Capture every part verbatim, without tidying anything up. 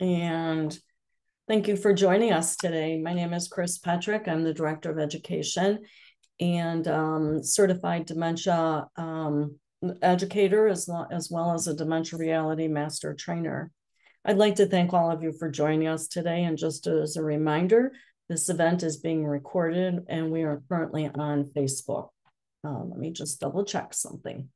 and thank you for joining us today. My name is Chris Petrik. I'm the Director of Education and um, Certified Dementia um, Educator, as, as well as a Dementia Reality Master Trainer. I'd like to thank all of you for joining us today. And just as a reminder, this event is being recorded and we are currently on Facebook. Uh, let me just double check something.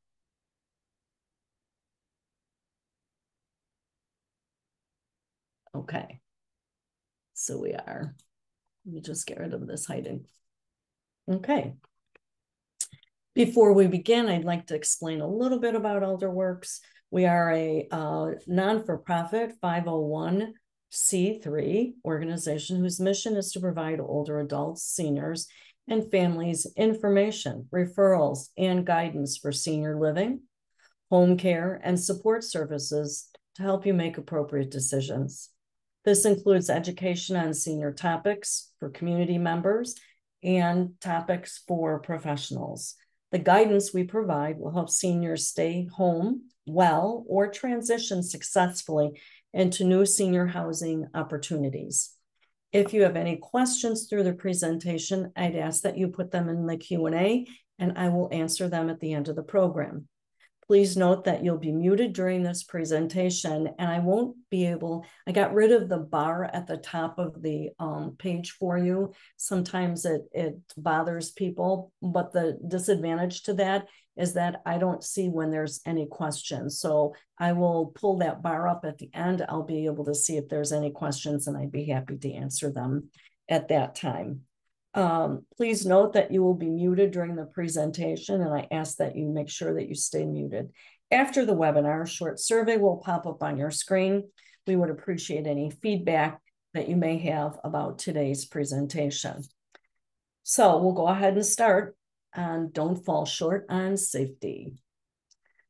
Okay, so we are. Let me just get rid of this hiding. Okay. Before we begin, I'd like to explain a little bit about Elderwerks. We are a uh, non-for-profit five oh one c three organization whose mission is to provide older adults, seniors, and families information, referrals, and guidance for senior living, home care, and support services to help you make appropriate decisions. This includes education on senior topics for community members and topics for professionals. The guidance we provide will help seniors stay home well or transition successfully into new senior housing opportunities. If you have any questions through the presentation, I'd ask that you put them in the Q and A and I will answer them at the end of the program. Please note that you'll be muted during this presentation and I won't be able, I got rid of the bar at the top of the um, page for you. Sometimes it, it bothers people, but the disadvantage to that is that I don't see when there's any questions. So I will pull that bar up at the end. I'll be able to see if there's any questions and I'd be happy to answer them at that time. Um, please note that you will be muted during the presentation and I ask that you make sure that you stay muted. After the webinar, a short survey will pop up on your screen. We would appreciate any feedback that you may have about today's presentation. So we'll go ahead and start on Don't Fall Short on Safety.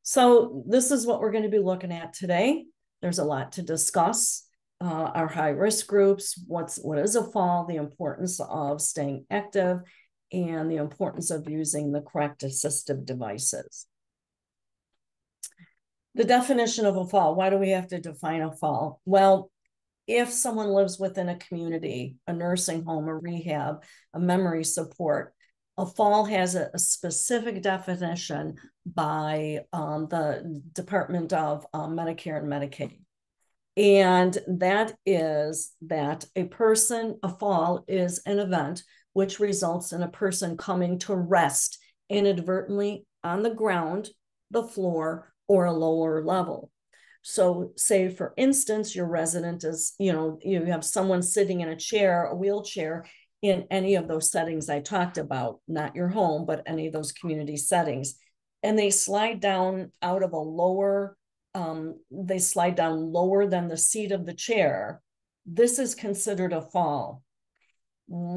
So this is what we're going to be looking at today. There's a lot to discuss. Uh, our high-risk groups, what's, what is a fall, the importance of staying active, and the importance of using the correct assistive devices. The definition of a fall, why do we have to define a fall? Well, if someone lives within a community, a nursing home, a rehab, a memory support, a fall has a, a specific definition by um, the Department of uh, Medicare and Medicaid. And that is that a person, a fall is an event which results in a person coming to rest inadvertently on the ground, the floor, or a lower level. So say, for instance, your resident is, you know, you have someone sitting in a chair, a wheelchair, in any of those settings I talked about, not your home, but any of those community settings. And they slide down out of a lower Um, they slide down lower than the seat of the chair. This is considered a fall.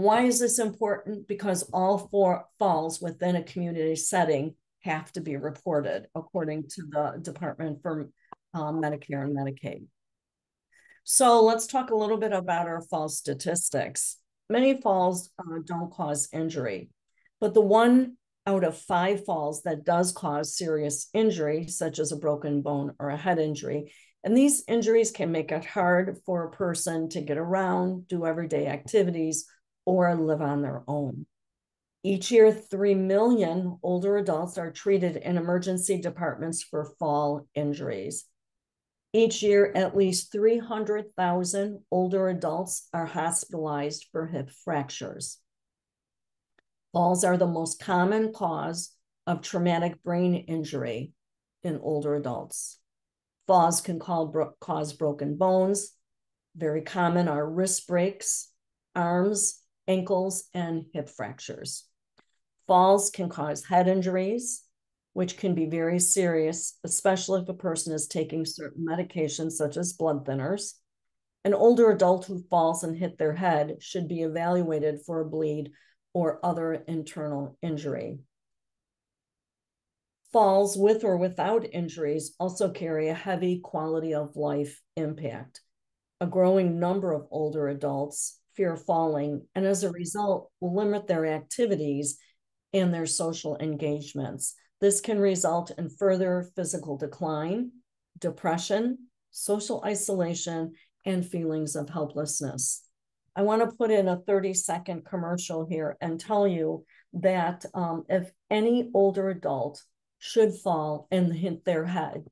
Why is this important? Because all four falls within a community setting have to be reported according to the Department for um, Medicare and Medicaid. So let's talk a little bit about our fall statistics. Many falls uh, don't cause injury, but the one out of five falls that does cause serious injury, such as a broken bone or a head injury. And these injuries can make it hard for a person to get around, do everyday activities, or live on their own. Each year, three million older adults are treated in emergency departments for fall injuries. Each year, at least three hundred thousand older adults are hospitalized for hip fractures. Falls are the most common cause of traumatic brain injury in older adults. Falls can cause broken bones. Very common are wrist breaks, arms, ankles, and hip fractures. Falls can cause head injuries, which can be very serious, especially if a person is taking certain medications such as blood thinners. An older adult who falls and hit their head should be evaluated for a bleed or other internal injury. Falls with or without injuries also carry a heavy quality of life impact. A growing number of older adults fear falling and as a result will limit their activities and their social engagements. This can result in further physical decline, depression, social isolation, and feelings of helplessness. I want to put in a thirty second commercial here and tell you that um, if any older adult should fall and hit their head,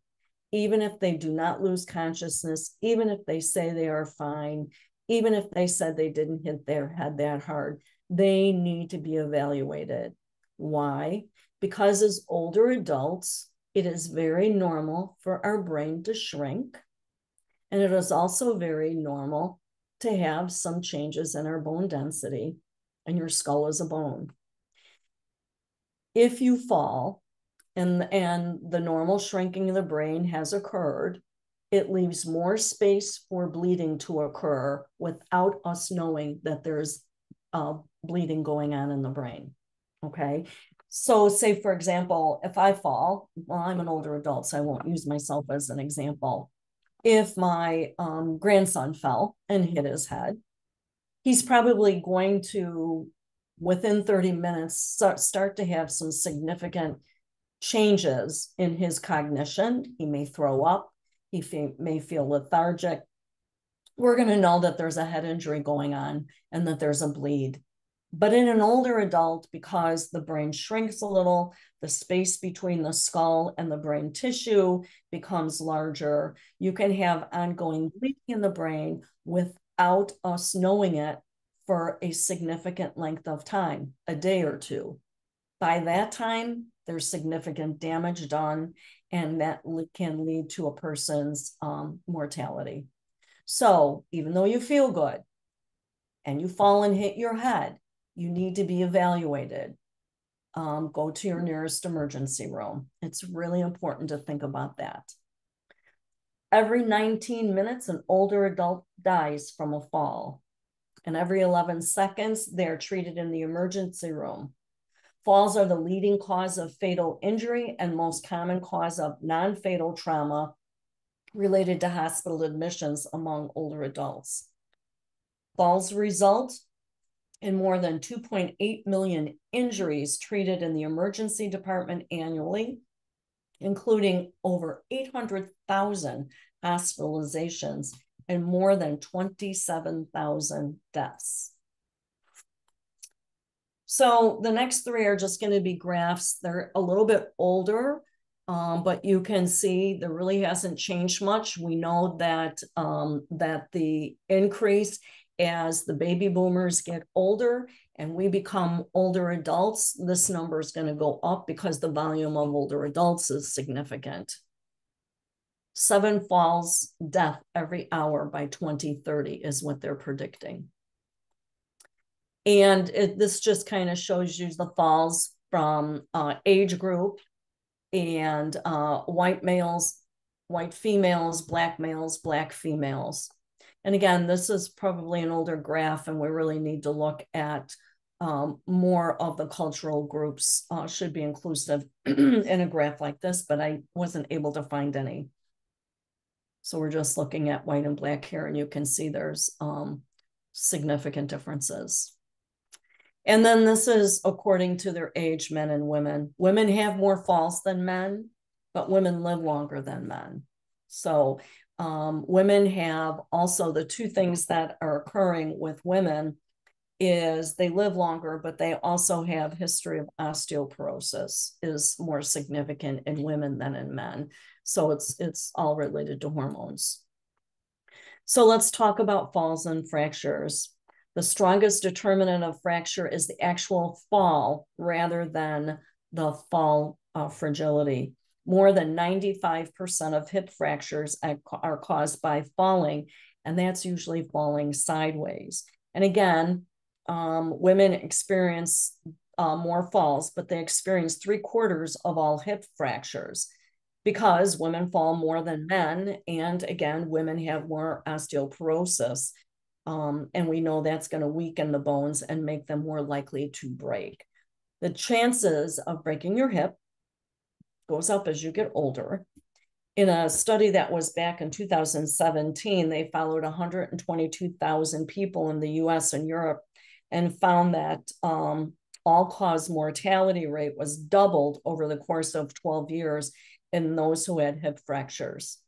even if they do not lose consciousness, even if they say they are fine, even if they said they didn't hit their head that hard, they need to be evaluated. Why? Because as older adults, it is very normal for our brain to shrink. And it is also very normal to have some changes in our bone density, and your skull is a bone. If you fall and, and the normal shrinking of the brain has occurred, it leaves more space for bleeding to occur without us knowing that there's uh, bleeding going on in the brain, okay? So say, for example, if I fall, well, I'm an older adult, so I won't use myself as an example. If my um, grandson fell and hit his head, he's probably going to, within thirty minutes, start to have some significant changes in his cognition. He may throw up. He fe- may feel lethargic. We're going to know that there's a head injury going on and that there's a bleed. But in an older adult, because the brain shrinks a little, the space between the skull and the brain tissue becomes larger. You can have ongoing bleeding in the brain without us knowing it for a significant length of time, a day or two. By that time, there's significant damage done, and that can lead to a person's um, mortality. So even though you feel good and you fall and hit your head, you need to be evaluated. Um, go to your nearest emergency room. It's really important to think about that. Every nineteen minutes, an older adult dies from a fall. And every eleven seconds, they're treated in the emergency room. Falls are the leading cause of fatal injury and most common cause of non-fatal trauma related to hospital admissions among older adults. Falls result in more than two point eight million injuries treated in the emergency department annually, including over eight hundred thousand hospitalizations and more than twenty-seven thousand deaths. So the next three are just going to be graphs. They're a little bit older, um, but you can see there really hasn't changed much. We know that, um, that the increase as the baby boomers get older and we become older adults, this number is going to go up because the volume of older adults is significant. Seven falls death every hour by twenty thirty is what they're predicting. And it, this just kind of shows you the falls from uh, age group and uh, white males, white females, black males, black females. And again, this is probably an older graph, and we really need to look at um, more of the cultural groups uh, should be inclusive in a graph like this, but I wasn't able to find any. So we're just looking at white and black here, and you can see there's um, significant differences. And then this is according to their age, men and women. Women have more falls than men, but women live longer than men. So um, women have also the two things that are occurring with women is they live longer, but they also have history of osteoporosis is more significant in women than in men. So it's, it's all related to hormones. So let's talk about falls and fractures. The strongest determinant of fracture is the actual fall rather than the fall uh, fragility. More than ninety-five percent of hip fractures are caused by falling, and that's usually falling sideways. And again, um, women experience uh, more falls, but they experience three quarters of all hip fractures because women fall more than men. And again, women have more osteoporosis. Um, and we know that's going to weaken the bones and make them more likely to break. The chances of breaking your hip goes up as you get older. In a study that was back in two thousand seventeen, they followed one hundred twenty-two thousand people in the U S and Europe and found that um, all-cause mortality rate was doubled over the course of twelve years in those who had hip fractures.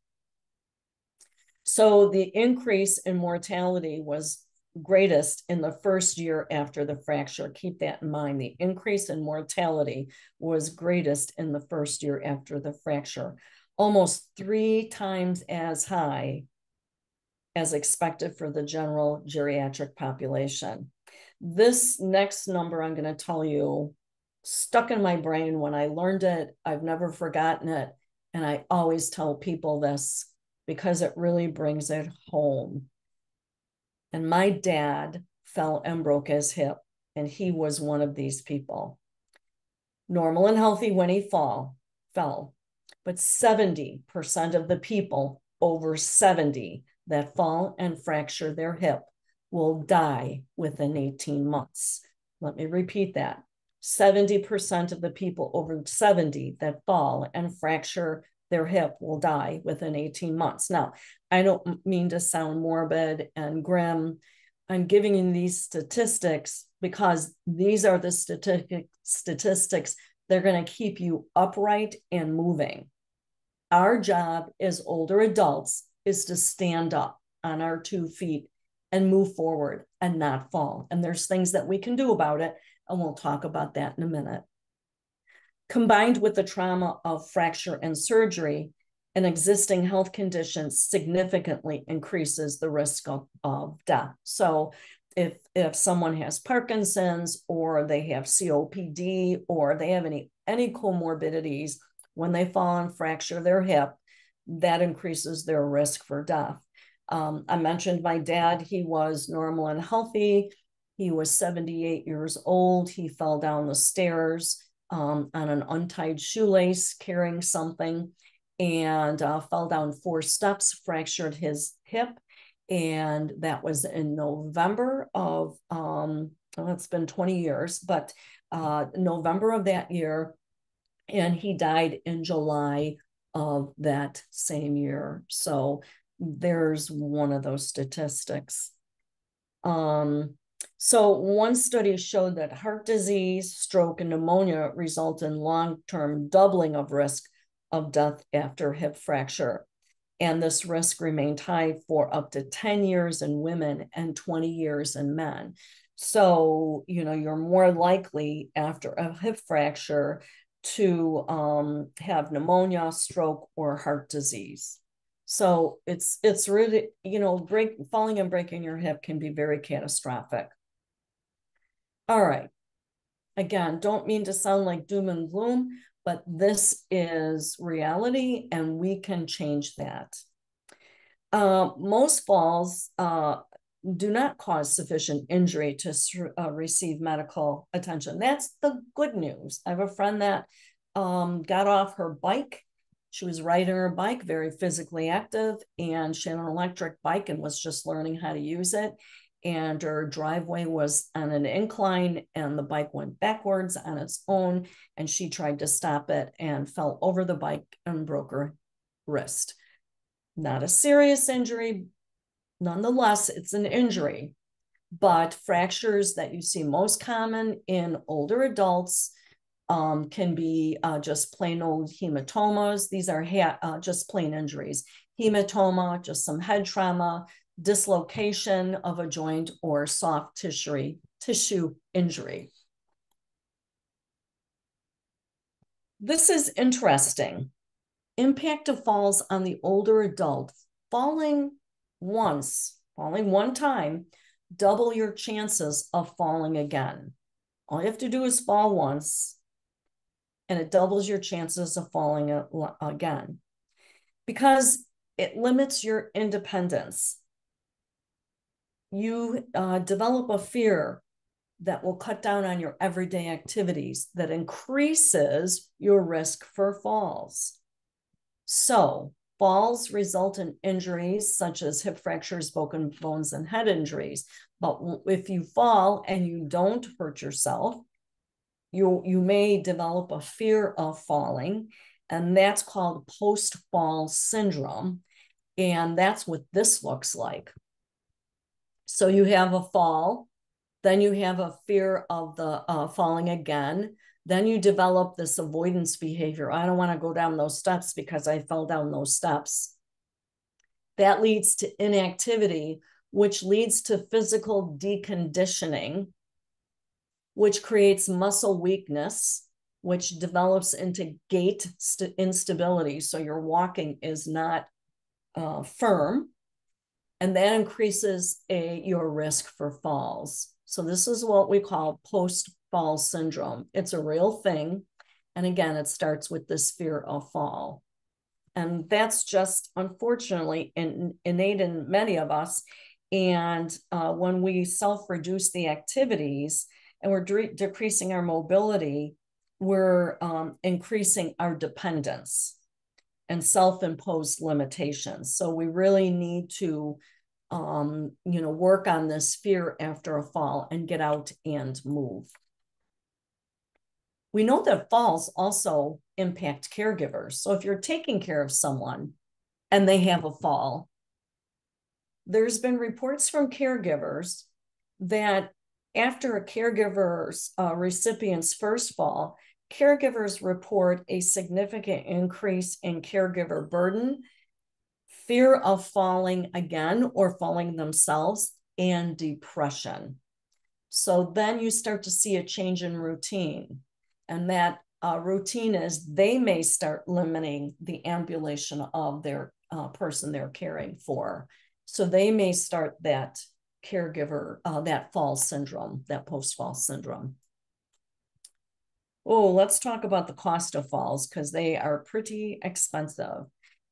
So the increase in mortality was greatest in the first year after the fracture. Keep that in mind. The increase in mortality was greatest in the first year after the fracture, almost three times as high as expected for the general geriatric population. This next number I'm going to tell you stuck in my brain when I learned it. I've never forgotten it. And I always tell people this because it really brings it home. And my dad fell and broke his hip, and he was one of these people. Normal and healthy when he fall, fell, but seventy percent of the people over seventy that fall and fracture their hip will die within eighteen months. Let me repeat that. seventy percent of the people over seventy that fall and fracture their hip will die within eighteen months. Now, I don't mean to sound morbid and grim. I'm giving you these statistics because these are the statistic, statistics. They're going to keep you upright and moving. Our job as older adults is to stand up on our two feet and move forward and not fall. And there's things that we can do about it. And we'll talk about that in a minute. Combined with the trauma of fracture and surgery, an existing health condition significantly increases the risk of, of death. So if, if someone has Parkinson's, or they have C O P D, or they have any, any comorbidities, when they fall and fracture their hip, that increases their risk for death. Um, I mentioned my dad. He was normal and healthy. He was seventy-eight years old. He fell down the stairs Um, on an untied shoelace carrying something, and uh, fell down four steps, fractured his hip. And that was in November of, um, well, it's been twenty years, but uh, November of that year. And he died in July of that same year. So there's one of those statistics. Um, So one study showed that heart disease, stroke, and pneumonia result in long-term doubling of risk of death after hip fracture. And this risk remained high for up to ten years in women and twenty years in men. So, you know, you're more likely after a hip fracture to um, have pneumonia, stroke, or heart disease. So it's, it's really, you know, break, falling and breaking your hip can be very catastrophic. All right. Again, don't mean to sound like doom and gloom, but this is reality and we can change that. Uh, most falls uh, do not cause sufficient injury to uh, receive medical attention. That's the good news. I have a friend that um, got off her bike. She was riding her bike, very physically active, and she had an electric bike and was just learning how to use it. And her driveway was on an incline, and the bike went backwards on its own, and she tried to stop it and fell over the bike and broke her wrist. Not a serious injury. Nonetheless, it's an injury. But fractures that you see most common in older adults Um, can be uh, just plain old hematomas. These are ha uh, just plain injuries. Hematoma, just some head trauma, dislocation of a joint, or soft tissue, tissue injury. This is interesting. Impact of falls on the older adult. Falling once, falling one time, double your chances of falling again. All you have to do is fall once, and it doubles your chances of falling again, because it limits your independence. You uh, develop a fear that will cut down on your everyday activities, that increases your risk for falls. So falls result in injuries such as hip fractures, broken bones, and head injuries. But if you fall and you don't hurt yourself, You, you may develop a fear of falling, and that's called post-fall syndrome. And that's what this looks like. So you have a fall, then you have a fear of the uh, falling again. Then you develop this avoidance behavior. I don't want to go down those steps because I fell down those steps. That leads to inactivity, which leads to physical deconditioning, which creates muscle weakness, which develops into gait instability. So your walking is not uh, firm, and that increases a, your risk for falls. So this is what we call post-fall syndrome. It's a real thing. And again, it starts with this fear of fall. And that's just, unfortunately, in, innate in many of us. And uh, when we self-reduce the activities and we're de- decreasing our mobility, we're um, increasing our dependence and self-imposed limitations. So we really need to, um, you know, work on this fear after a fall and get out and move. We know that falls also impact caregivers. So if you're taking care of someone and they have a fall, there's been reports from caregivers that after a caregiver's uh, recipient's first fall, caregivers report a significant increase in caregiver burden, fear of falling again or falling themselves, and depression. So then you start to see a change in routine. And that uh, routine is they may start limiting the ambulation of their uh, person they're caring for. So they may start that caregiver, uh, that fall syndrome, that post-fall syndrome. Oh, let's talk about the cost of falls, because they are pretty expensive.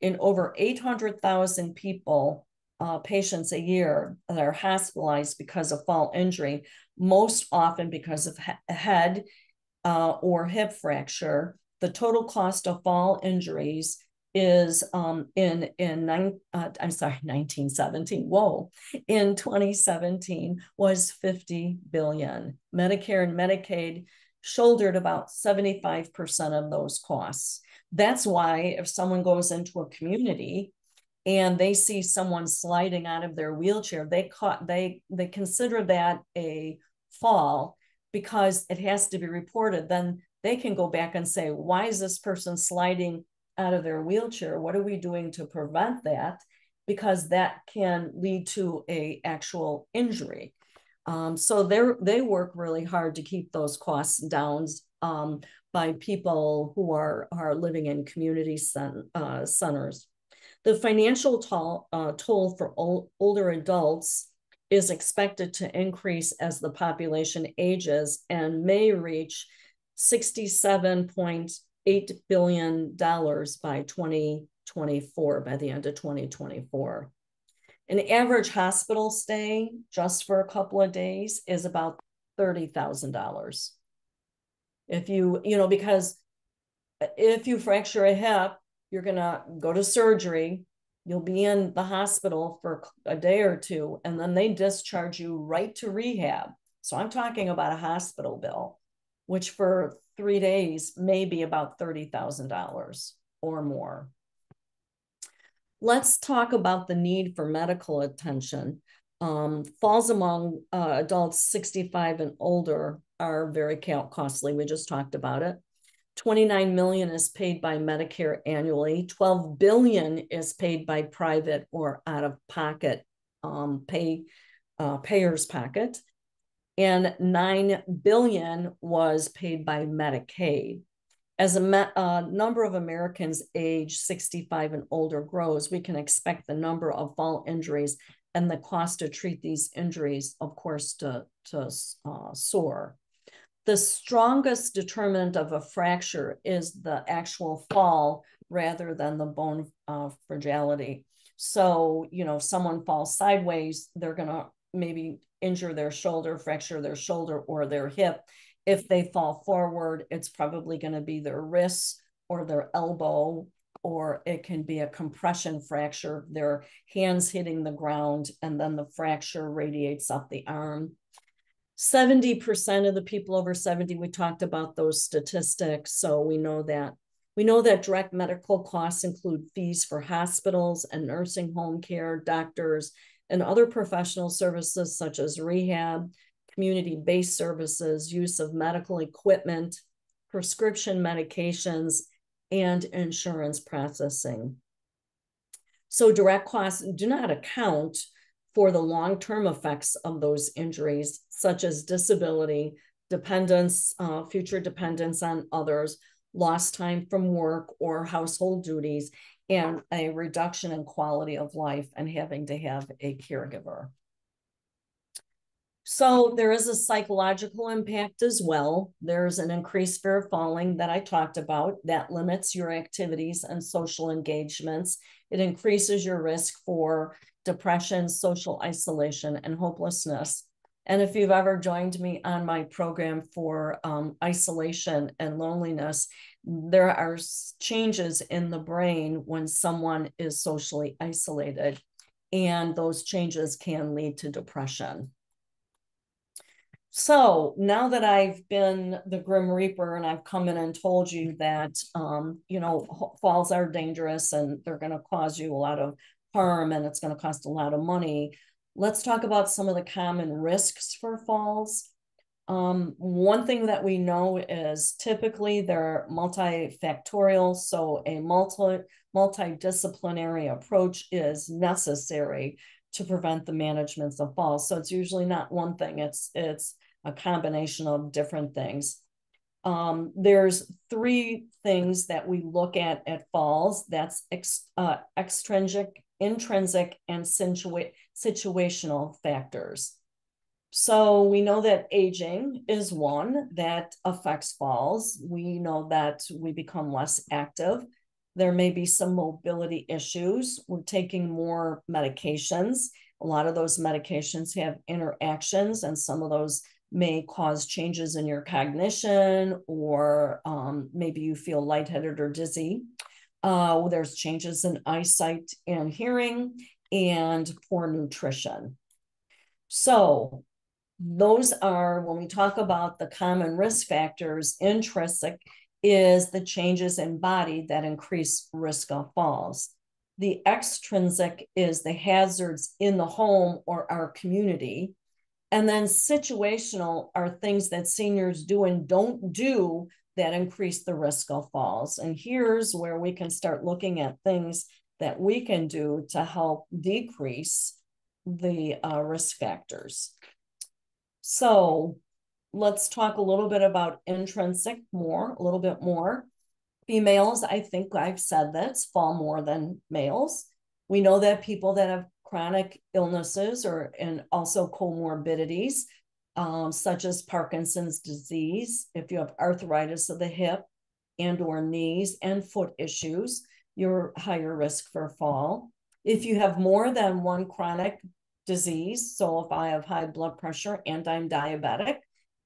In over eight hundred thousand people, uh, patients a year that are hospitalized because of fall injury, most often because of he- head uh, or hip fracture. The total cost of fall injuries is um, in in nine, uh, I'm sorry, nineteen seventeen. Whoa, in twenty seventeen was fifty billion dollars. Medicare and Medicaid shouldered about seventy-five percent of those costs. That's why if someone goes into a community and they see someone sliding out of their wheelchair, they caught they they consider that a fall because it has to be reported. Then they can go back and say, why is this person sliding out of their wheelchair? What are we doing to prevent that? Because that can lead to a actual injury. Um, so they they work really hard to keep those costs down um, by people who are, are living in community cent- uh, centers. The financial toll, uh, toll for old, older adults is expected to increase as the population ages and may reach sixty-seven point eight billion dollars by twenty twenty-four, by the end of twenty twenty-four. An average hospital stay just for a couple of days is about thirty thousand dollars. If you, you know, because if you fracture a hip, you're going to go to surgery, you'll be in the hospital for a day or two, and then they discharge you right to rehab. So I'm talking about a hospital bill, which for three days may be about thirty thousand dollars or more. Let's talk about the need for medical attention. Um, falls among uh, adults sixty-five and older are very costly. We just talked about it. twenty-nine million dollars is paid by Medicare annually. twelve billion dollars is paid by private or out-of-pocket um, pay uh, payers' pocket, and nine billion dollars was paid by Medicaid. As a uh, number of Americans age sixty-five and older grows, we can expect the number of fall injuries and the cost to treat these injuries, of course, to, to uh, soar. The strongest determinant of a fracture is the actual fall rather than the bone uh, fragility. So, you know, if someone falls sideways, they're going to maybe injure their shoulder, fracture their shoulder or their hip. If they fall forward, it's probably going to be their wrists or their elbow, or it can be a compression fracture, their hands hitting the ground, and then the fracture radiates up the arm. seventy percent of the people over seventy, we talked about those statistics, so we know that. We know that direct medical costs include fees for hospitals and nursing home care, doctors, and other professional services such as rehab, community-based services, use of medical equipment, prescription medications, and insurance processing. So direct costs do not account for the long-term effects of those injuries, such as disability, dependence, uh, future dependence on others, lost time from work or household duties, and a reduction in quality of life and having to have a caregiver. So there is a psychological impact as well. There's an increased fear of falling that I talked about that limits your activities and social engagements. It increases your risk for depression, social isolation, and hopelessness. And if you've ever joined me on my program for um, isolation and loneliness, there are changes in the brain when someone is socially isolated, and those changes can lead to depression. So now that I've been the Grim Reaper and I've come in and told you that, um, you know, falls are dangerous and they're going to cause you a lot of harm and it's going to cost a lot of money, let's talk about some of the common risks for falls. Um, one thing that we know is typically they're multifactorial, so a multi multidisciplinary approach is necessary to prevent the management of falls. So it's usually not one thing, it's, it's a combination of different things. Um, there's three things that we look at at falls. That's ex, uh, extrinsic, intrinsic, and situa- situational factors. So we know that aging is one that affects falls. We know that we become less active. There may be some mobility issues. We're taking more medications. A lot of those medications have interactions, and some of those may cause changes in your cognition, or um, maybe you feel lightheaded or dizzy. Uh, there's changes in eyesight and hearing, and poor nutrition. So those are, when we talk about the common risk factors, intrinsic is the changes in body that increase risk of falls. The extrinsic is the hazards in the home or our community. And then situational are things that seniors do and don't do that increase the risk of falls. And here's where we can start looking at things that we can do to help decrease the uh, risk factors. So let's talk a little bit about intrinsic more, a little bit more. Females, I think I've said this, fall more than males. We know that people that have chronic illnesses or and also comorbidities, um, such as Parkinson's disease, if you have arthritis of the hip and or knees and foot issues, you're higher risk for fall. If you have more than one chronic disease, so if I have high blood pressure and I'm diabetic,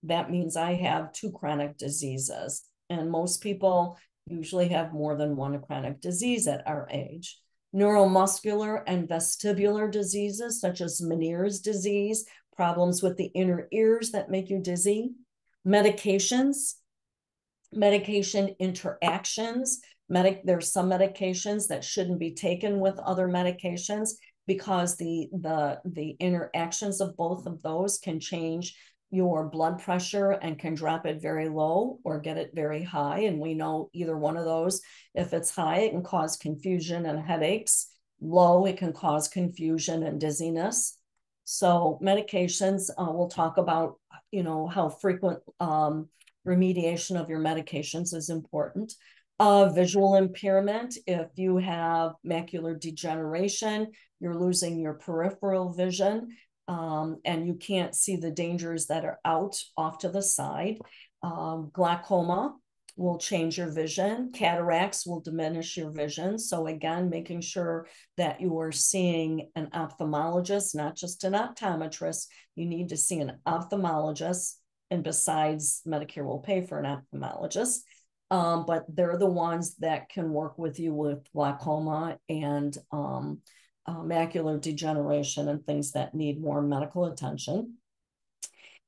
that means I have two chronic diseases. And most people usually have more than one chronic disease at our age. Neuromuscular and vestibular diseases, such as Meniere's disease, problems with the inner ears that make you dizzy. Medications, medication interactions. Medic, there's some medications that shouldn't be taken with other medications because the, the, the interactions of both of those can change your blood pressure and can drop it very low or get it very high. And we know either one of those, if it's high, it can cause confusion and headaches. Low, it can cause confusion and dizziness. So medications, uh, we'll talk about, you know, how frequent um, remediation of your medications is important. Uh, visual impairment, if you have macular degeneration, you're losing your peripheral vision, Um, and you can't see the dangers that are out off to the side. Um, glaucoma will change your vision. Cataracts will diminish your vision. So again, making sure that you are seeing an ophthalmologist, not just an optometrist. You need to see an ophthalmologist. And besides, Medicare will pay for an ophthalmologist. Um, but they're the ones that can work with you with glaucoma and um Uh, macular degeneration and things that need more medical attention.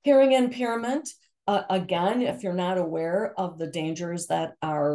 Hearing impairment, uh, again, if you're not aware of the dangers that are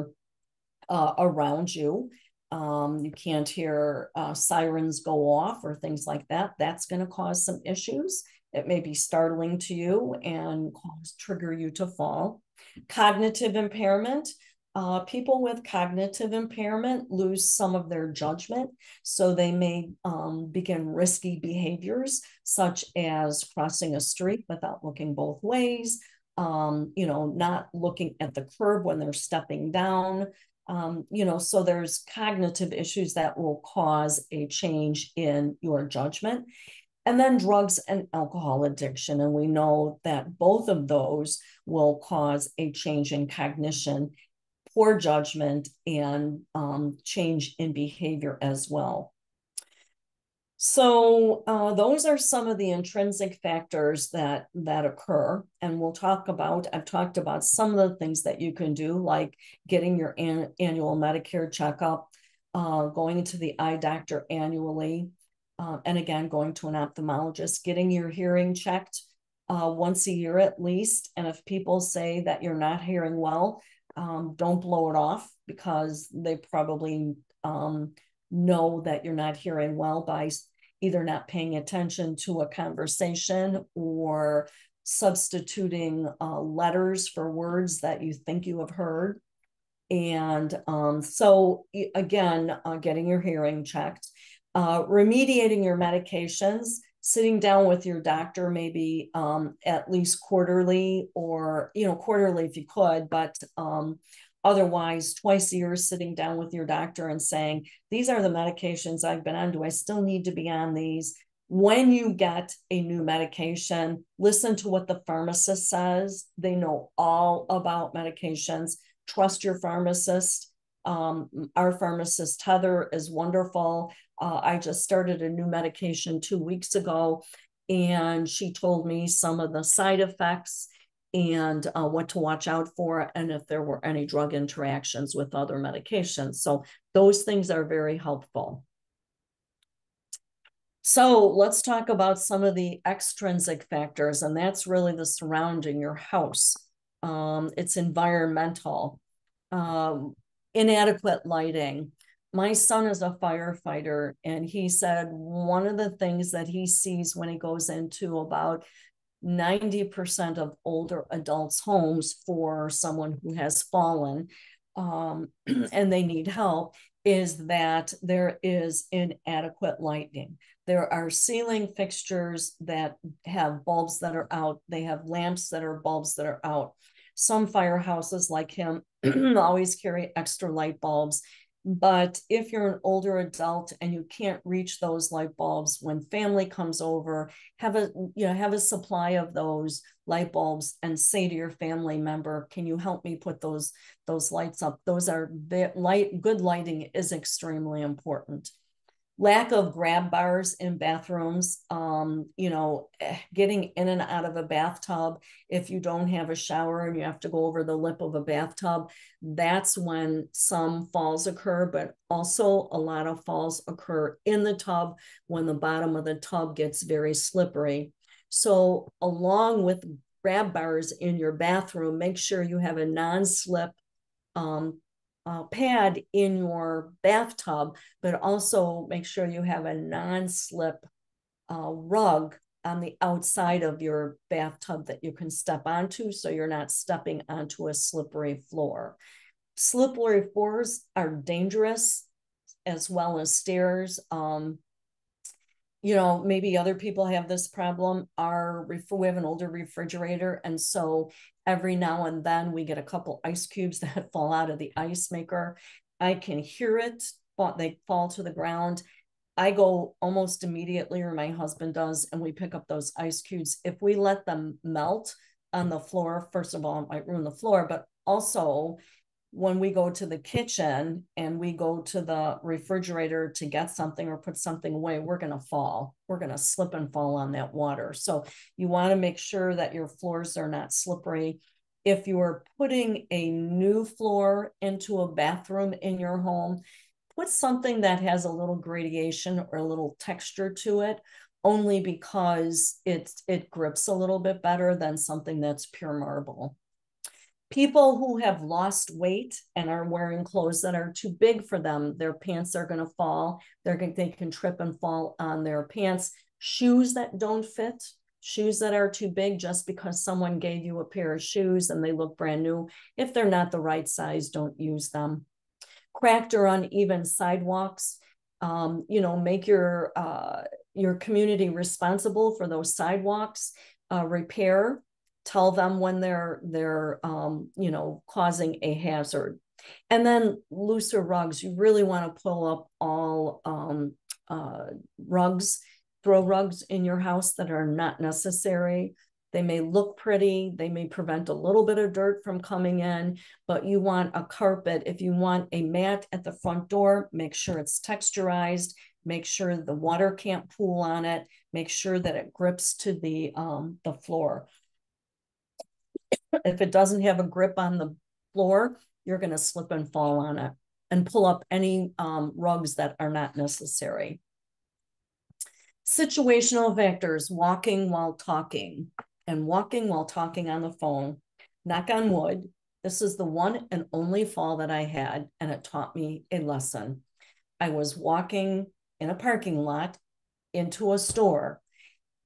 uh, around you, um, you can't hear uh, sirens go off or things like that, that's going to cause some issues. It may be startling to you and cause, trigger you to fall. Cognitive impairment, Uh, people with cognitive impairment lose some of their judgment, so they may um, begin risky behaviors, such as crossing a street without looking both ways, um, you know, not looking at the curb when they're stepping down, um, you know, so there's cognitive issues that will cause a change in your judgment. And then drugs and alcohol addiction. And we know that both of those will cause a change in cognition, poor judgment, and um, change in behavior as well. So uh, those are some of the intrinsic factors that, that occur. And we'll talk about, I've talked about some of the things that you can do, like getting your an, annual Medicare checkup, uh, going to the eye doctor annually, uh, and again, going to an ophthalmologist, getting your hearing checked uh, once a year at least. And if people say that you're not hearing well, Um, don't blow it off, because they probably um, know that you're not hearing well by either not paying attention to a conversation or substituting uh, letters for words that you think you have heard. And um, so again, uh, getting your hearing checked, uh, remediating your medications, sitting down with your doctor, maybe um, at least quarterly, or, you know, quarterly if you could, but um, otherwise twice a year, sitting down with your doctor and saying, these are the medications I've been on. Do I still need to be on these? When you get a new medication, listen to what the pharmacist says. They know all about medications. Trust your pharmacist. Um, our pharmacist, Heather, is wonderful. Uh, I just started a new medication two weeks ago, and she told me some of the side effects and uh, what to watch out for, and if there were any drug interactions with other medications. So those things are very helpful. So let's talk about some of the extrinsic factors, and that's really the surrounding, your house. Um, it's environmental. Um, Inadequate lighting. My son is a firefighter, and he said one of the things that he sees when he goes into about ninety percent of older adults' homes for someone who has fallen um, and they need help is that there is inadequate lighting. There are ceiling fixtures that have bulbs that are out. They have lamps that are bulbs that are out. Some firehouses like him always carry extra light bulbs, but if you're an older adult and you can't reach those light bulbs, when family comes over, have a, you know, have a supply of those light bulbs and say to your family member, can you help me put those, those lights up? Those are light, good lighting is extremely important. Lack of grab bars in bathrooms, um, you know, getting in and out of a bathtub. If you don't have a shower and you have to go over the lip of a bathtub, that's when some falls occur, but also a lot of falls occur in the tub when the bottom of the tub gets very slippery. So along with grab bars in your bathroom, make sure you have a non-slip um, Uh, pad in your bathtub, but also make sure you have a non-slip uh, rug on the outside of your bathtub that you can step onto, so you're not stepping onto a slippery floor. Slippery floors are dangerous, as well as stairs. Um, you know, maybe other people have this problem. Our we have an older refrigerator, and so every now and then we get a couple ice cubes that fall out of the ice maker. I can hear it, but they fall to the ground. I go almost immediately, or my husband does, and we pick up those ice cubes. If we let them melt on the floor, first of all, it might ruin the floor, but also when we go to the kitchen and we go to the refrigerator to get something or put something away, we're going to fall. We're going to slip and fall on that water. So you want to make sure that your floors are not slippery. If you are putting a new floor into a bathroom in your home, put something that has a little gradation or a little texture to it, only because it, it grips a little bit better than something that's pure marble. People who have lost weight and are wearing clothes that are too big for them, their pants are going to fall. They're going, they can trip and fall on their pants. Shoes that don't fit, shoes that are too big just because someone gave you a pair of shoes and they look brand new. If they're not the right size, don't use them. Cracked or uneven sidewalks. Um, you know, make your, uh, your community responsible for those sidewalks. Uh, repair. Tell them when they're, they're um, you know, causing a hazard. And then looser rugs. You really want to pull up all um, uh, rugs. Throw rugs in your house that are not necessary. They may look pretty. They may prevent a little bit of dirt from coming in, but you want a carpet. If you want a mat at the front door, make sure it's texturized. Make sure the water can't pool on it. Make sure that it grips to the, um, the floor. If it doesn't have a grip on the floor, you're going to slip and fall on it, and pull up any um, rugs that are not necessary. Situational factors, walking while talking and walking while talking on the phone. Knock on wood, this is the one and only fall that I had, and it taught me a lesson. I was walking in a parking lot into a store,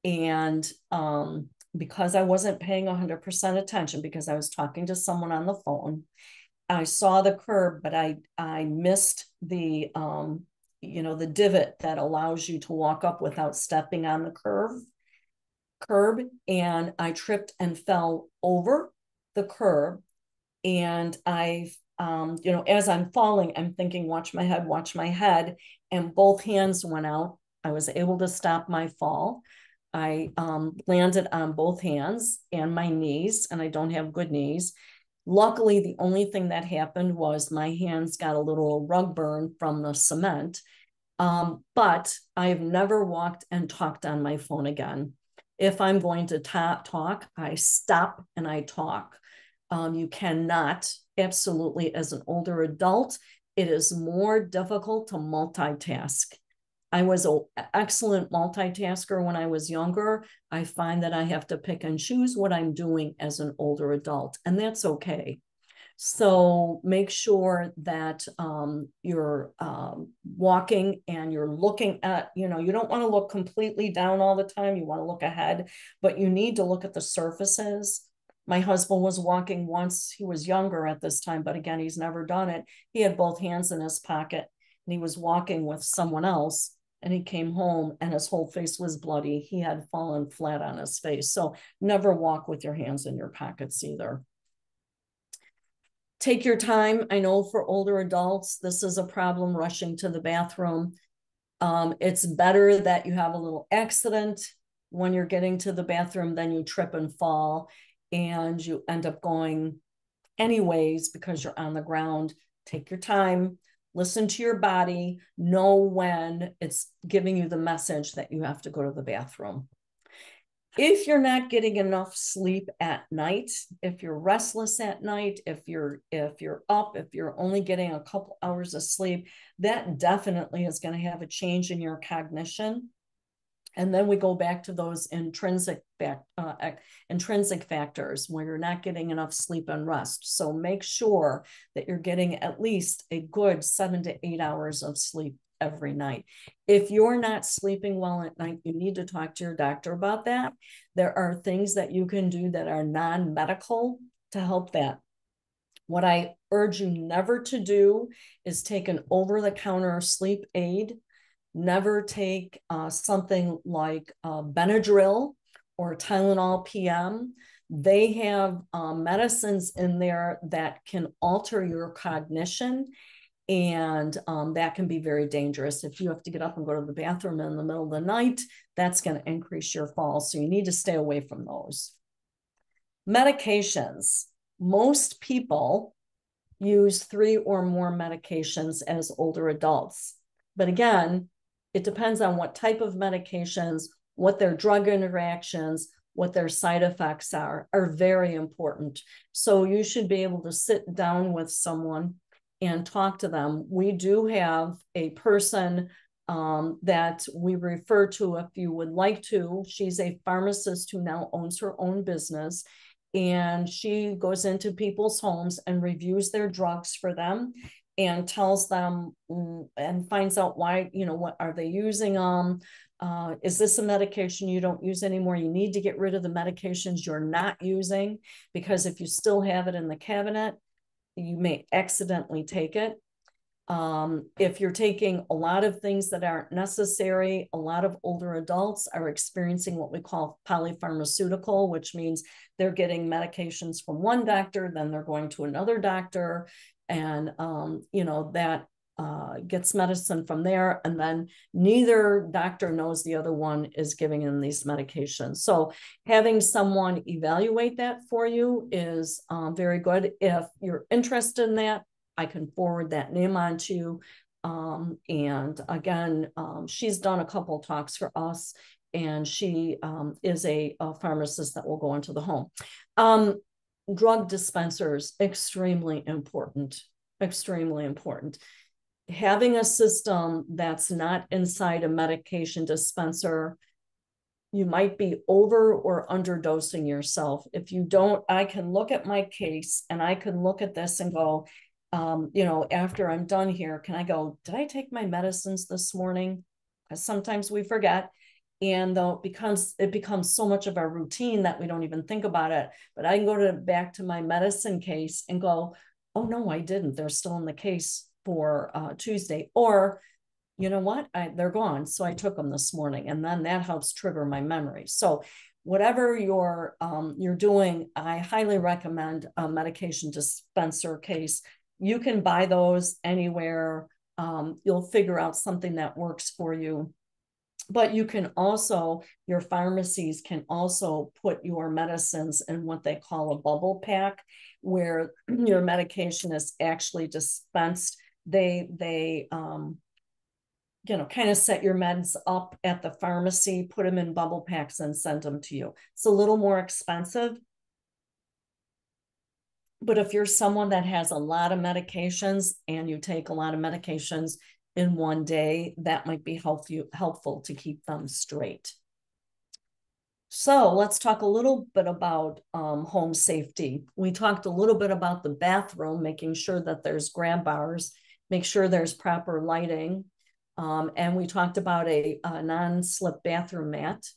and um, because I wasn't paying one hundred percent attention because I was talking to someone on the phone, I saw the curb, but I, I missed the, um, you know, the divot that allows you to walk up without stepping on the curve, curb. And I tripped and fell over the curb. And I, um, you know, as I'm falling, I'm thinking, watch my head, watch my head. And both hands went out. I was able to stop my fall. I um, landed on both hands and my knees, and I don't have good knees. Luckily, the only thing that happened was my hands got a little rug burn from the cement, um, but I've never walked and talked on my phone again. If I'm going to ta- talk, I stop and I talk. Um, you cannot, absolutely, as an older adult, it is more difficult to multitask. I was an excellent multitasker when I was younger. I find that I have to pick and choose what I'm doing as an older adult, and that's okay. So make sure that um, you're um, walking and you're looking at, you know, you don't want to look completely down all the time. You want to look ahead, but you need to look at the surfaces. My husband was walking once. He was younger at this time, but again, he's never done it. He had both hands in his pocket, and he was walking with someone else. And he came home and his whole face was bloody. He had fallen flat on his face. So never walk with your hands in your pockets either. Take your time. I know for older adults, this is a problem, rushing to the bathroom. Um, it's better that you have a little accident when you're getting to the bathroom than you trip and fall and you end up going anyways because you're on the ground. Take your time. Listen to your body, know when it's giving you the message that you have to go to the bathroom. If you're not getting enough sleep at night, if you're restless at night, if you're, if you're up, if you're only getting a couple hours of sleep, that definitely is going to have a change in your cognition. And then we go back to those intrinsic, back, uh, intrinsic factors where you're not getting enough sleep and rest. So make sure that you're getting at least a good seven to eight hours of sleep every night. If you're not sleeping well at night, you need to talk to your doctor about that. There are things that you can do that are non-medical to help that. What I urge you never to do is take an over-the-counter sleep aid. Never take uh, something like uh, Benadryl or Tylenol P M. They have uh, medicines in there that can alter your cognition, and um, that can be very dangerous. If you have to get up and go to the bathroom in the middle of the night, that's going to increase your fall. So you need to stay away from those. Medications. Most people use three or more medications as older adults. But again, it depends on what type of medications, what their drug interactions, what their side effects are, are very important. So you should be able to sit down with someone and talk to them. We do have a person um, that we refer to if you would like to. She's a pharmacist who now owns her own business, and she goes into people's homes and reviews their drugs for them and tells them and finds out why, you know, what are they using them? Uh, is this a medication you don't use anymore? You need to get rid of the medications you're not using, because if you still have it in the cabinet, you may accidentally take it. Um, if you're taking a lot of things that aren't necessary, a lot of older adults are experiencing what we call polypharmaceutical, which means they're getting medications from one doctor, then they're going to another doctor, and um, you know, that uh, gets medicine from there, and then neither doctor knows the other one is giving them these medications. So having someone evaluate that for you is um, very good. If you're interested in that, I can forward that name on to you. Um, and again, um, she's done a couple of talks for us, and she um, is a, a pharmacist that will go into the home. Um, drug dispensers, extremely important, extremely important. Having a system that's not inside a medication dispenser, you might be over or underdosing yourself. If you don't, I can look at my case and I can look at this and go, Um, you know, after I'm done here, can I go, did I take my medicines this morning? Because sometimes we forget. And though it becomes, it becomes so much of our routine that we don't even think about it. But I can go to back to my medicine case and go, oh, no, I didn't. They're still in the case for uh, Tuesday. Or, you know what, I, they're gone. So I took them this morning. And then that helps trigger my memory. So whatever you're, um, you're doing, I highly recommend a medication dispenser case. You can buy those anywhere. Um, you'll figure out something that works for you. But you can also, your pharmacies can also put your medicines in what they call a bubble pack, where your medication is actually dispensed. They, they um, you know, kind of set your meds up at the pharmacy, put them in bubble packs, and send them to you. It's a little more expensive. But if you're someone that has a lot of medications and you take a lot of medications in one day, that might be help you, helpful to keep them straight. So let's talk a little bit about um, home safety. We talked a little bit about the bathroom, making sure that there's grab bars, make sure there's proper lighting. Um, and we talked about a, a non-slip bathroom mat.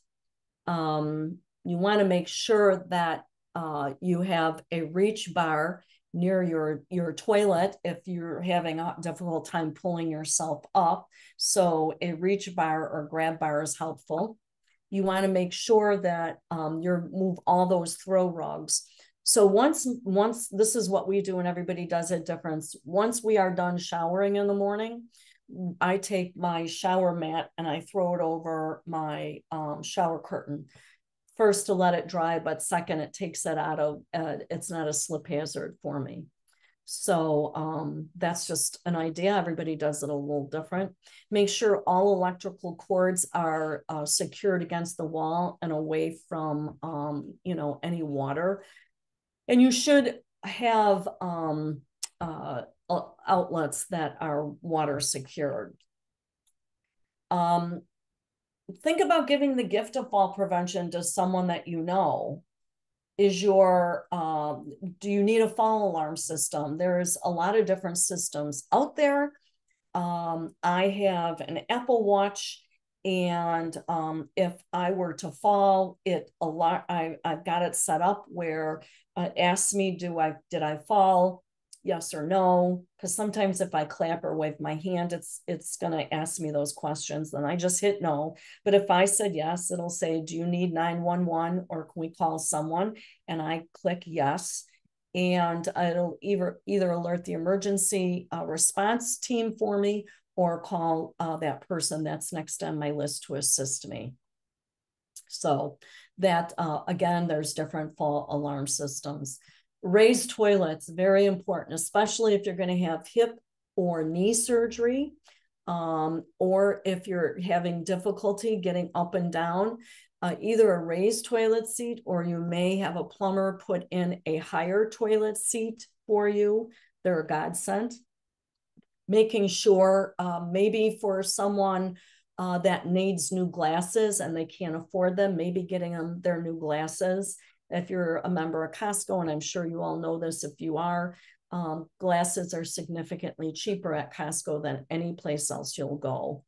Um, you want to make sure that Uh, you have a reach bar near your, your toilet if you're having a difficult time pulling yourself up. So a reach bar or grab bar is helpful. You want to make sure that um, you move all those throw rugs. So once, once this is what we do, and everybody does it different. Once we are done showering in the morning, I take my shower mat and I throw it over my um, shower curtain. First, to let it dry, but second, it takes it out of, uh, it's not a slip hazard for me. So um, that's just an idea. Everybody does it a little different. Make sure all electrical cords are uh, secured against the wall and away from, um, you know, any water. And you should have um, uh, outlets that are water secured. Um, Think about giving the gift of fall prevention to someone that you know. Is your, um, do you need a fall alarm system? There's a lot of different systems out there. Um, I have an Apple Watch, and um, if I were to fall, it a lot, I, I've got it set up where it asks me, do I, did I fall? Yes or no, because sometimes if I clap or wave my hand, it's it's going to ask me those questions. Then I just hit no. But if I said yes, it'll say, do you need nine one one or can we call someone? And I click yes. And it'll either, either alert the emergency uh, response team for me or call uh, that person that's next on my list to assist me. So that, uh, again, there's different fall alarm systems. Raised toilets, very important, especially if you're going to have hip or knee surgery, um, or if you're having difficulty getting up and down, uh, either a raised toilet seat, or you may have a plumber put in a higher toilet seat for you. They're a godsend. Making sure uh, maybe for someone uh, that needs new glasses and they can't afford them, maybe getting them their new glasses. If you're a member of Costco, and I'm sure you all know this if you are, Um, glasses are significantly cheaper at Costco than any place else you'll go.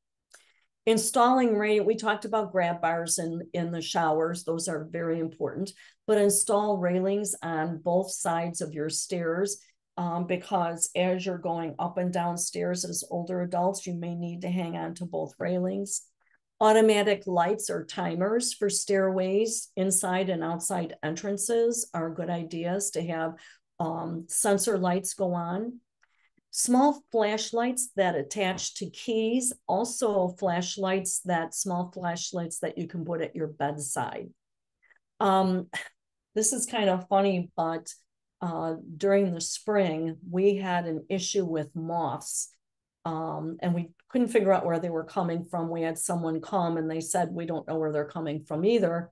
Installing radio, we talked about grab bars in, in the showers. Those are very important, but install railings on both sides of your stairs um, because as you're going up and down stairs as older adults, you may need to hang on to both railings. Automatic lights or timers for stairways, inside and outside entrances are good ideas to have um, sensor lights go on. Small flashlights that attach to keys, also flashlights that, small flashlights that you can put at your bedside. Um, this is kind of funny, but uh, during the spring, we had an issue with moths um, and we couldn't figure out where they were coming from. We had someone come and they said, we don't know where they're coming from either,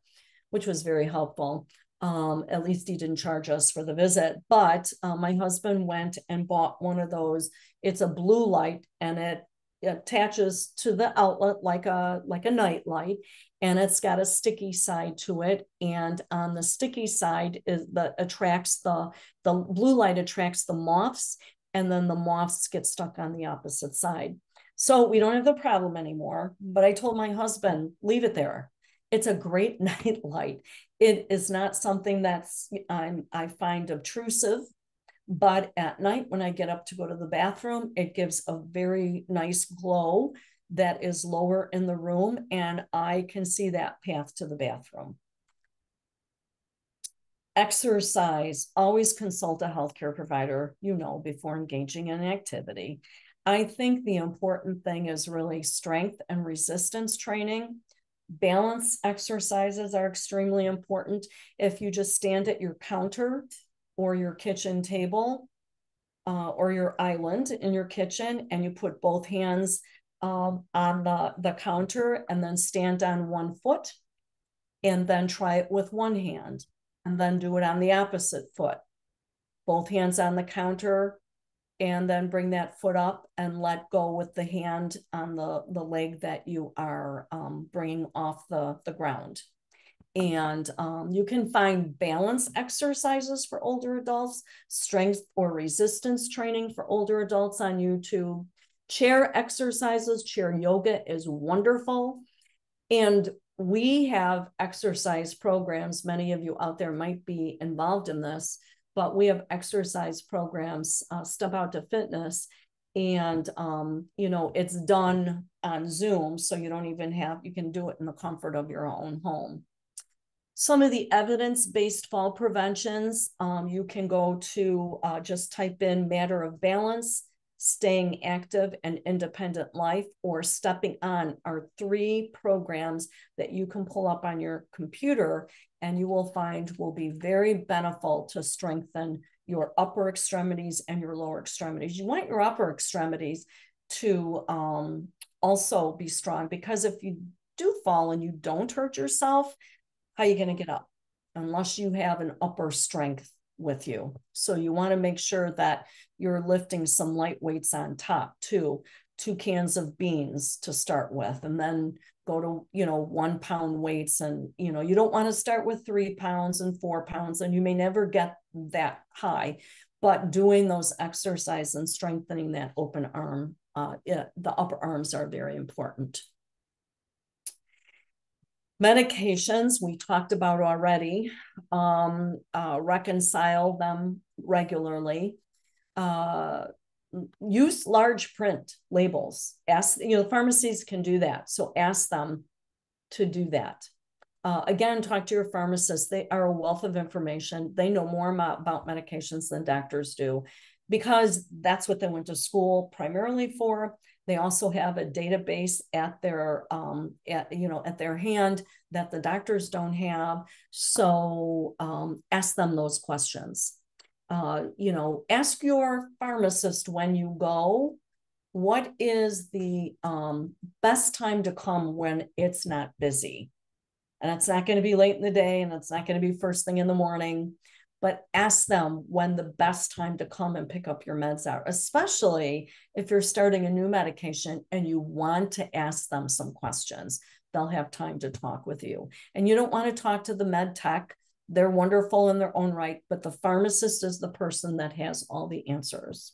which was very helpful. Um, at least he didn't charge us for the visit, but uh, my husband went and bought one of those. It's a blue light and it, it attaches to the outlet like a, like a night light, and it's got a sticky side to it. And on the sticky side is the attracts the, the blue light attracts the moths, and then the moths get stuck on the opposite side. So we don't have the problem anymore, but I told my husband, leave it there. It's a great night light. It is not something that's I'm, I find obtrusive, but at night when I get up to go to the bathroom, it gives a very nice glow that is lower in the room, and I can see that path to the bathroom. Exercise. Always consult a healthcare provider, you know, before engaging in activity. I think the important thing is really strength and resistance training. Balance exercises are extremely important. If you just stand at your counter or your kitchen table uh, or your island in your kitchen, and you put both hands um, on the, the counter and then stand on one foot and then try it with one hand and then do it on the opposite foot. Both hands on the counter and then bring that foot up and let go with the hand on the, the leg that you are um, bringing off the, the ground. And um, you can find balance exercises for older adults, strength or resistance training for older adults on YouTube. Chair exercises, chair yoga is wonderful. And we have exercise programs. Many of you out there might be involved in this, but we have exercise programs, uh, Step Out to Fitness, and um, you know, it's done on Zoom, so you don't even have, you can do it in the comfort of your own home. Some of the evidence-based fall preventions, um, you can go to, uh, just type in Matter of Balance, Staying Active and Independent Life, or Stepping On are three programs that you can pull up on your computer, and you will find will be very beneficial to strengthen your upper extremities and your lower extremities. You want your upper extremities to um, also be strong, because if you do fall and you don't hurt yourself, how are you going to get up unless you have an upper strength with you? So you want to make sure that you're lifting some light weights on top too. Two cans of beans to start with, and then go to, you know, one pound weights. And, you know, you don't want to start with three pounds and four pounds, and you may never get that high, but doing those exercises and strengthening that open arm, uh, it, the upper arms are very important. Medications, we talked about already, um, uh, reconcile them regularly. Uh, Use large print labels. Ask, you know, pharmacies can do that. So ask them to do that. Uh, again, talk to your pharmacist. They are a wealth of information. They know more about medications than doctors do, because that's what they went to school primarily for. They also have a database at their, um, at, you know, at their hand that the doctors don't have. So um, ask them those questions. Uh, you know, ask your pharmacist when you go, what is the um, best time to come when it's not busy? And it's not going to be late in the day, and it's not going to be first thing in the morning, but ask them when the best time to come and pick up your meds are, especially if you're starting a new medication and you want to ask them some questions. They'll have time to talk with you. And you don't want to talk to the med tech They're wonderful in their own right, but the pharmacist is the person that has all the answers.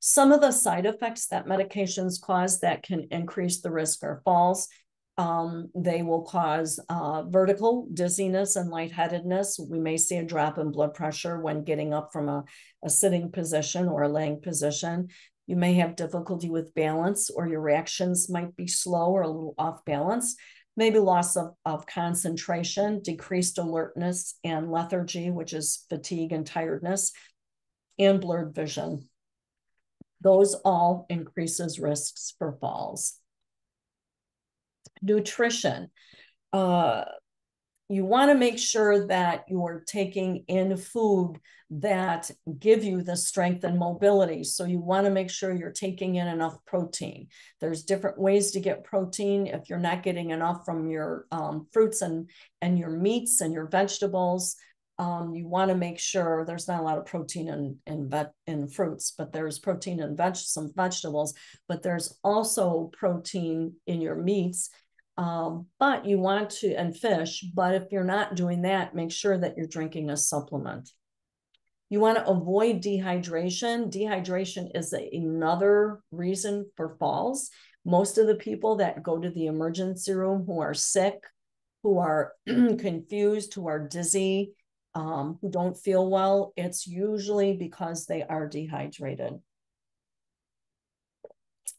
Some of the side effects that medications cause that can increase the risk are false. Um, they will cause uh, vertigo, dizziness, and lightheadedness. We may see a drop in blood pressure when getting up from a, a sitting position or a laying position. You may have difficulty with balance, or your reactions might be slow or a little off balance. Maybe loss of, of concentration, decreased alertness, and lethargy, which is fatigue and tiredness, and blurred vision. Those all increases risks for falls. Nutrition. Uh, you want to make sure that you are taking in food that give you the strength and mobility. So you want to make sure you're taking in enough protein. There's different ways to get protein. If you're not getting enough from your um, fruits and, and your meats and your vegetables, um, you want to make sure there's not a lot of protein in, in, vet, in fruits, but there's protein in veg, some vegetables, but there's also protein in your meats. Um, but you want to, and fish, but if you're not doing that, make sure that you're drinking a supplement. You want to avoid dehydration. Dehydration is a, another reason for falls. Most of the people that go to the emergency room who are sick, who are confused, who are dizzy, um, who don't feel well, it's usually because they are dehydrated.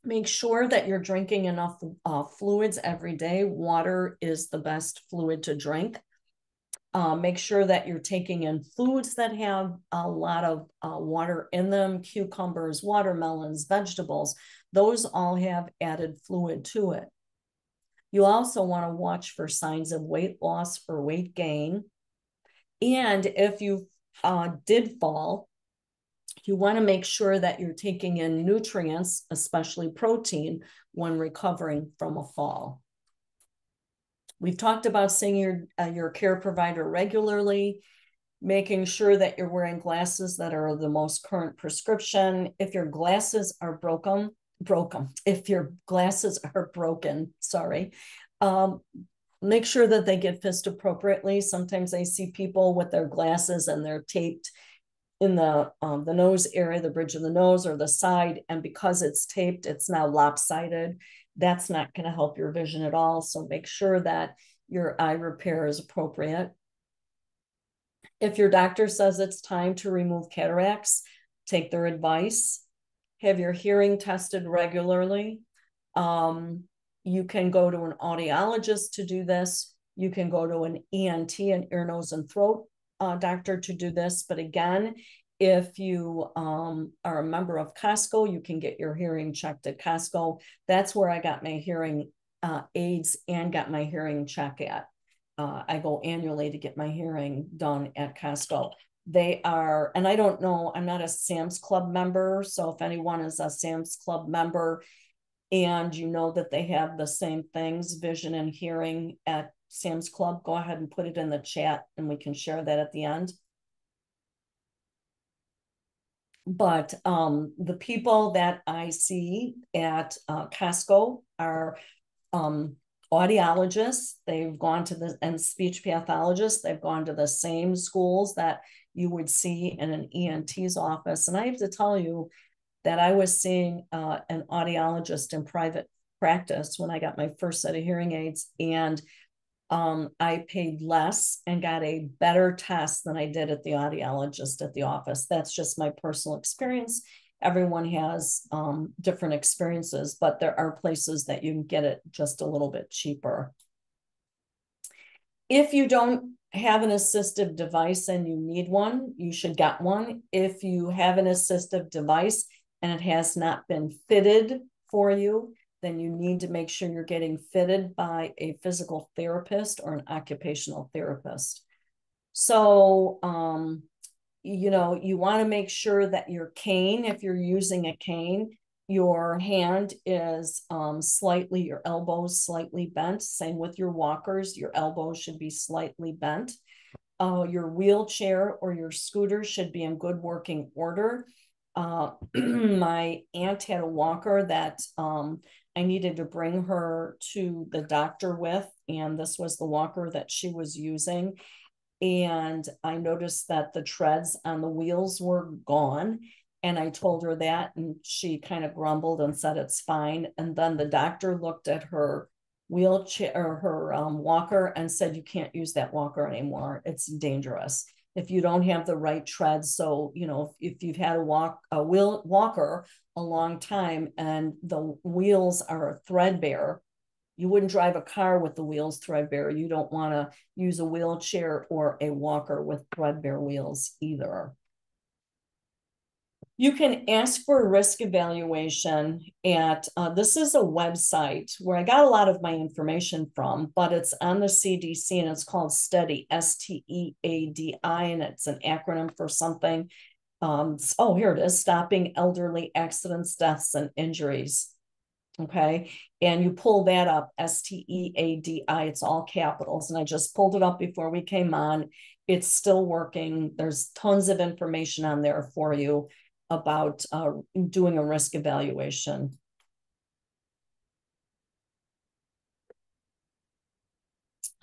Make sure that you're drinking enough uh, fluids every day. Water is the best fluid to drink. Uh, make sure that you're taking in foods that have a lot of uh, water in them, cucumbers, watermelons, vegetables. Those all have added fluid to it. You also want to watch for signs of weight loss or weight gain. And if you uh, did fall, you want to make sure that you're taking in nutrients, especially protein, when recovering from a fall. We've talked about seeing your, uh, your care provider regularly, making sure that you're wearing glasses that are the most current prescription. If your glasses are broken, broken. If your glasses are broken, sorry, um, make sure that they get fixed appropriately. Sometimes I see people with their glasses and they're taped in the um, the nose area, the bridge of the nose or the side, and because it's taped, it's now lopsided. That's not going to help your vision at all. So make sure that your eye repair is appropriate. If your doctor says it's time to remove cataracts, take their advice. Have your hearing tested regularly. Um, you can go to an audiologist to do this. You can go to an E N T, an ear, nose, and throat Uh, doctor to do this. But again, if you um, are a member of Costco, you can get your hearing checked at Costco. That's where I got my hearing uh, aids and got my hearing check at. Uh, I go annually to get my hearing done at Costco. They are, and I don't know, I'm not a Sam's Club member. So if anyone is a Sam's Club member and you know that they have the same things, vision and hearing at Sam's Club, go ahead and put it in the chat and we can share that at the end. But um, the people that I see at uh, Costco are um, audiologists. They've gone to the, and speech pathologists. They've gone to the same schools that you would see in an E N T's office. And I have to tell you that I was seeing uh, an audiologist in private practice when I got my first set of hearing aids, and Um, I paid less and got a better test than I did at the audiologist at the office. That's just my personal experience. Everyone has um, different experiences, but there are places that you can get it just a little bit cheaper. If you don't have an assistive device and you need one, you should get one. If you have an assistive device and it has not been fitted for you, then you need to make sure you're getting fitted by a physical therapist or an occupational therapist. So, um, you know, you want to make sure that your cane, if you're using a cane, your hand is um, slightly, your elbows slightly bent. Same with your walkers, your elbows should be slightly bent. Uh, your wheelchair or your scooter should be in good working order. Uh, my aunt had a walker that um, I needed to bring her to the doctor with, and this was the walker that she was using. And I noticed that the treads on the wheels were gone. And I told her that, and she kind of grumbled and said, it's fine. And then the doctor looked at her wheelchair or her um, walker and said, you can't use that walker anymore. It's dangerous if you don't have the right treads. So, you know, if, if you've had a walk, a wheel walker a long time and the wheels are threadbare, you wouldn't drive a car with the wheels threadbare. You don't want to use a wheelchair or a walker with threadbare wheels either. You can ask for a risk evaluation at, uh, this is a website where I got a lot of my information from, but it's on the C D C and it's called STEADI, S T E A D I, and it's an acronym for something. Um, oh, here it is, Stopping Elderly Accidents, Deaths, and Injuries. Okay, and you pull that up, S T E A D I, it's all capitals. And I just pulled it up before we came on. It's still working. There's tons of information on there for you about uh, doing a risk evaluation.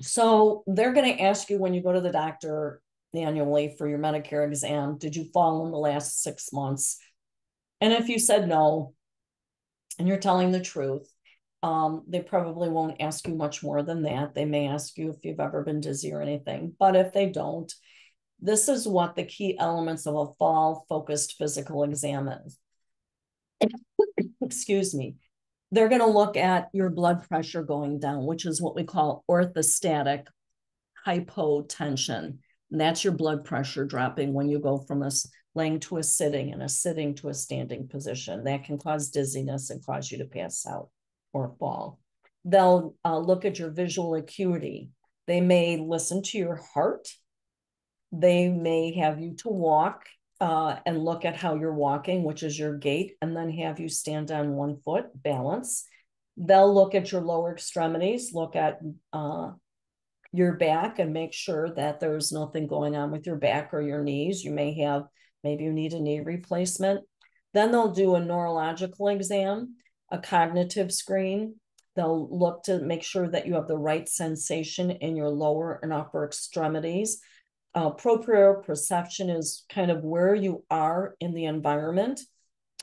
So they're going to ask you when you go to the doctor annually for your Medicare exam, did you fall in the last six months? And if you said no, and you're telling the truth, um, they probably won't ask you much more than that. They may ask you if you've ever been dizzy or anything, but if they don't, this is what the key elements of a fall-focused physical exam is. Excuse me. They're going to look at your blood pressure going down, which is what we call orthostatic hypotension. And that's your blood pressure dropping when you go from a laying to a sitting and a sitting to a standing position. That can cause dizziness and cause you to pass out or fall. They'll uh, look at your visual acuity. They may listen to your heart. They may have you to walk uh, and look at how you're walking, which is your gait, and then have you stand on one foot, balance. They'll look at your lower extremities, look at uh, your back and make sure that there's nothing going on with your back or your knees. You may have, maybe you need a knee replacement. Then they'll do a neurological exam, a cognitive screen. They'll look to make sure that you have the right sensation in your lower and upper extremities. Uh, proprioceptive perception is kind of where you are in the environment.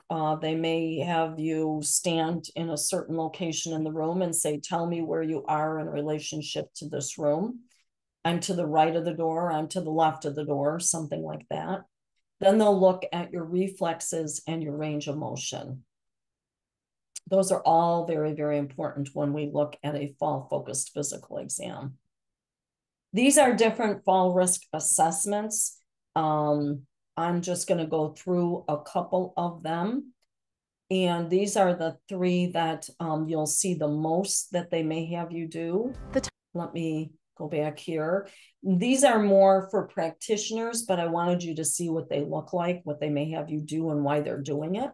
Uh, they may have you stand in a certain location in the room and say, tell me where you are in relationship to this room. I'm to the right of the door, I'm to the left of the door, something like that. Then they'll look at your reflexes and your range of motion. Those are all very, very important when we look at a fall-focused physical exam. These are different fall risk assessments. Um, I'm just going to go through a couple of them. And these are the three that um, you'll see the most that they may have you do. Let me go back here. These are more for practitioners, but I wanted you to see what they look like, what they may have you do, and why they're doing it.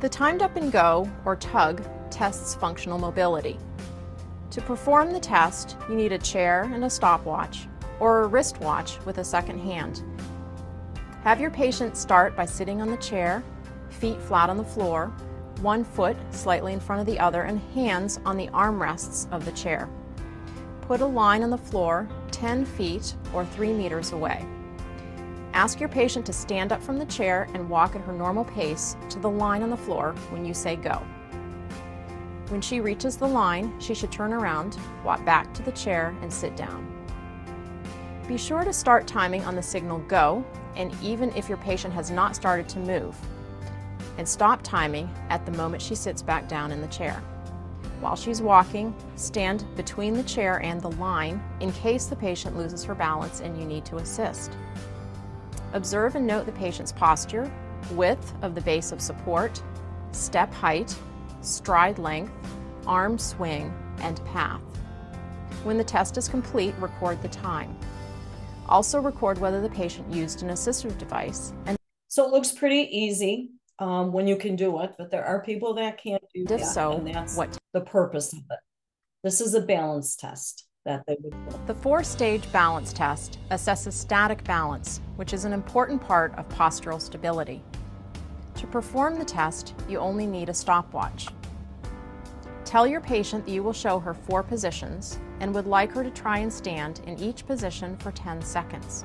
The Timed Up and Go, or TUG, tests functional mobility. To perform the test, you need a chair and a stopwatch, or a wristwatch with a second hand. Have your patient start by sitting on the chair, feet flat on the floor, one foot slightly in front of the other, and hands on the armrests of the chair. Put a line on the floor ten feet or three meters away. Ask your patient to stand up from the chair and walk at her normal pace to the line on the floor when you say go. When she reaches the line, she should turn around, walk back to the chair, and sit down. Be sure to start timing on the signal go, and even if your patient has not started to move, and stop timing at the moment she sits back down in the chair. While she's walking, stand between the chair and the line in case the patient loses her balance and you need to assist. Observe and note the patient's posture, width of the base of support, step height, stride length, arm swing, and path. When the test is complete, record the time. Also record whether the patient used an assistive device. And so it looks pretty easy um, when you can do it, but there are people that can't do that. If so, and that's what the purpose of it. This is a balance test that they would do. The four-stage balance test assesses static balance, which is an important part of postural stability. To perform the test, you only need a stopwatch. Tell your patient that you will show her four positions, and would like her to try and stand in each position for ten seconds.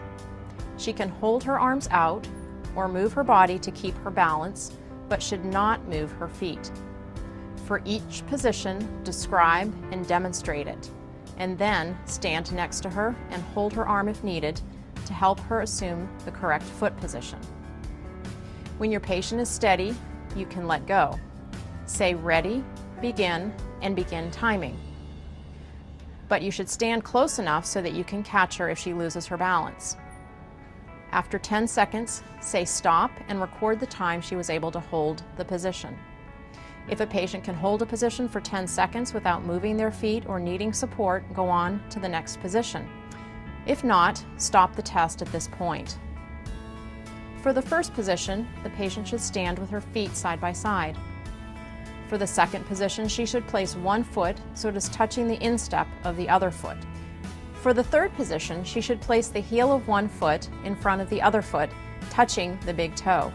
She can hold her arms out or move her body to keep her balance, but should not move her feet. For each position, describe and demonstrate it, and then stand next to her and hold her arm if needed to help her assume the correct foot position. When your patient is steady, you can let go. Say ready, begin, and begin timing. But you should stand close enough so that you can catch her if she loses her balance. After ten seconds, say stop and record the time she was able to hold the position. If a patient can hold a position for ten seconds without moving their feet or needing support, go on to the next position. If not, stop the test at this point. For the first position, the patient should stand with her feet side by side. For the second position, she should place one foot so it is touching the instep of the other foot. For the third position, she should place the heel of one foot in front of the other foot, touching the big toe.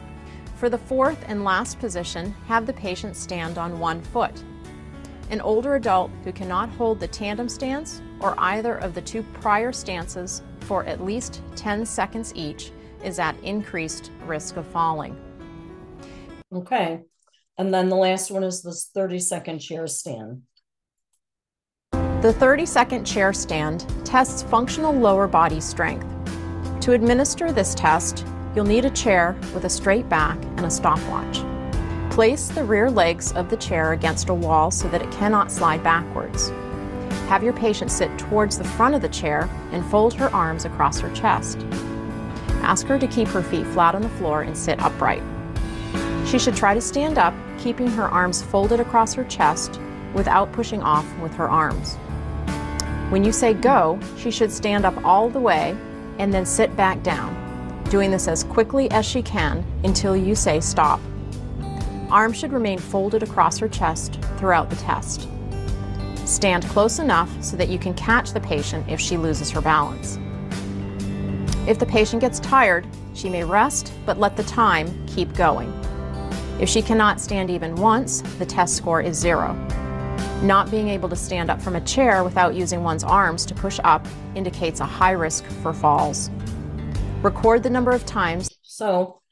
For the fourth and last position, have the patient stand on one foot. An older adult who cannot hold the tandem stance or either of the two prior stances for at least ten seconds each is at increased risk of falling. Okay. And then the last one is this thirty second chair stand. The thirty second chair stand tests functional lower body strength. To administer this test, you'll need a chair with a straight back and a stopwatch. Place the rear legs of the chair against a wall so that it cannot slide backwards. Have your patient sit towards the front of the chair and fold her arms across her chest. Ask her to keep her feet flat on the floor and sit upright. She should try to stand up, keeping her arms folded across her chest without pushing off with her arms. When you say go, she should stand up all the way and then sit back down, doing this as quickly as she can until you say stop. Arms should remain folded across her chest throughout the test. Stand close enough so that you can catch the patient if she loses her balance. If the patient gets tired, she may rest, but let the time keep going. If she cannot stand even once, the test score is zero. Not being able to stand up from a chair without using one's arms to push up indicates a high risk for falls. Record the number of times. So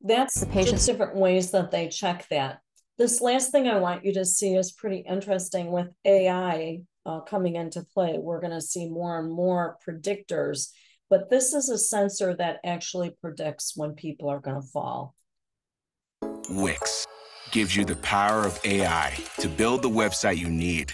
that's the patient's different ways that they check that. This last thing I want you to see is pretty interesting with A I uh, coming into play. We're going to see more and more predictors, but this is a sensor that actually predicts when people are going to fall. Wix gives you the power of A I to build the website you need.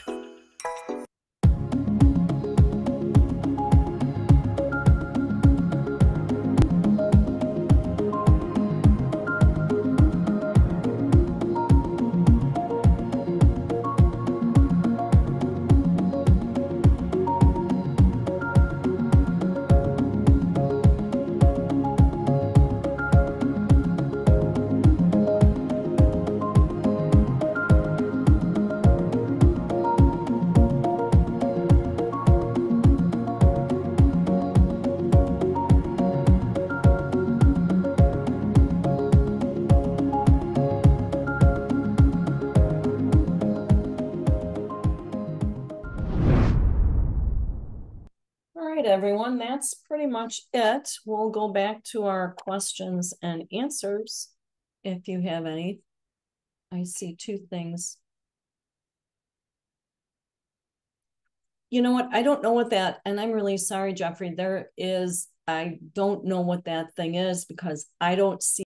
Everyone, that's pretty much it. We'll go back to our questions and answers if you have any. I see two things. You know what? I don't know what that, and I'm really sorry, Jeffrey, there is, I don't know what that thing is because I don't see